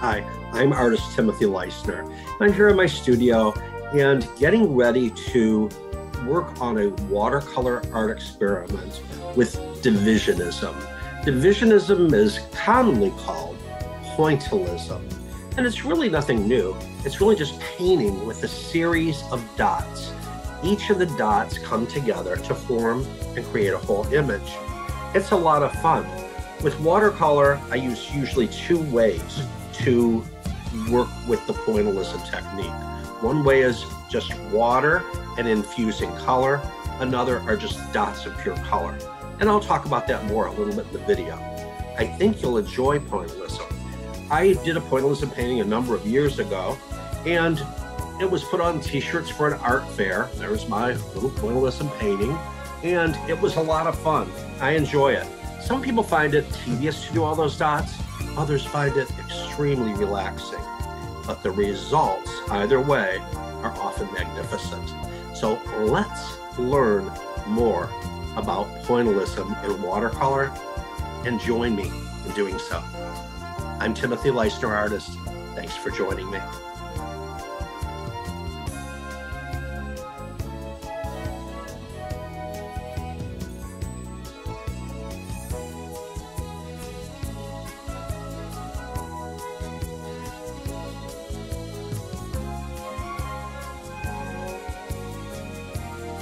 Hi, I'm artist Timothy Leistner. I'm here in my studio and getting ready to work on a watercolor art experiment with divisionism. Divisionism is commonly called pointillism, and it's really nothing new. It's really just painting with a series of dots. Each of the dots come together to form and create a whole image. It's a lot of fun. With watercolor, I use usually two ways to work with the pointillism technique. One way is just water and infusing color. Another are just dots of pure color. And I'll talk about that more a little bit in the video. I think you'll enjoy pointillism. I did a pointillism painting a number of years ago, and it was put on t-shirts for an art fair. There was my little pointillism painting, and it was a lot of fun. I enjoy it. Some people find it tedious to do all those dots. Others find it extremely relaxing, but the results, either way, are often magnificent. So let's learn more about pointillism in watercolor and join me in doing so. I'm Timothy Leistner, artist. Thanks for joining me.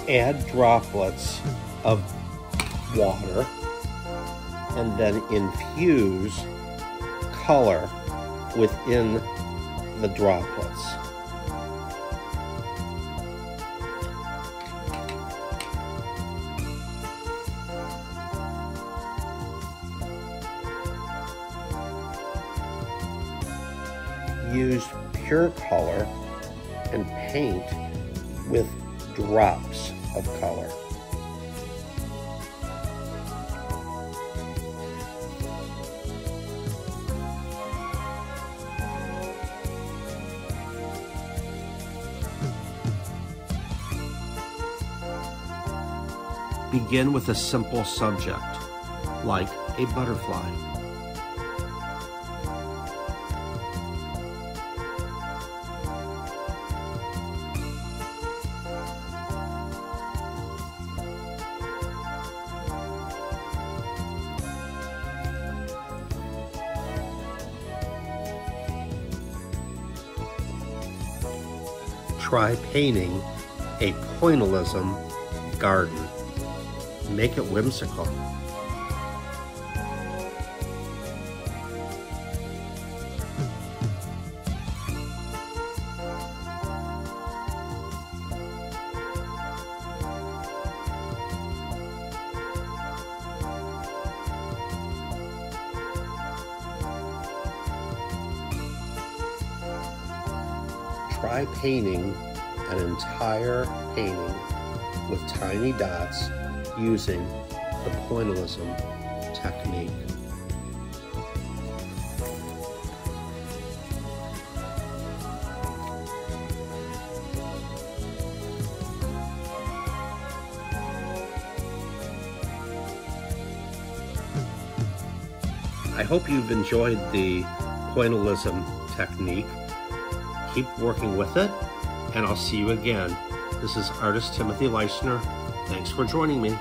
Add droplets of water and then infuse color within the droplets. Use pure color and paint with drops of color. Begin with a simple subject, like a butterfly. Try painting a pointillism garden. Make it whimsical. Try painting an entire painting with tiny dots using the pointillism technique. I hope you've enjoyed the pointillism technique. Keep working with it, and I'll see you again. This is artist Timothy Leistner. Thanks for joining me.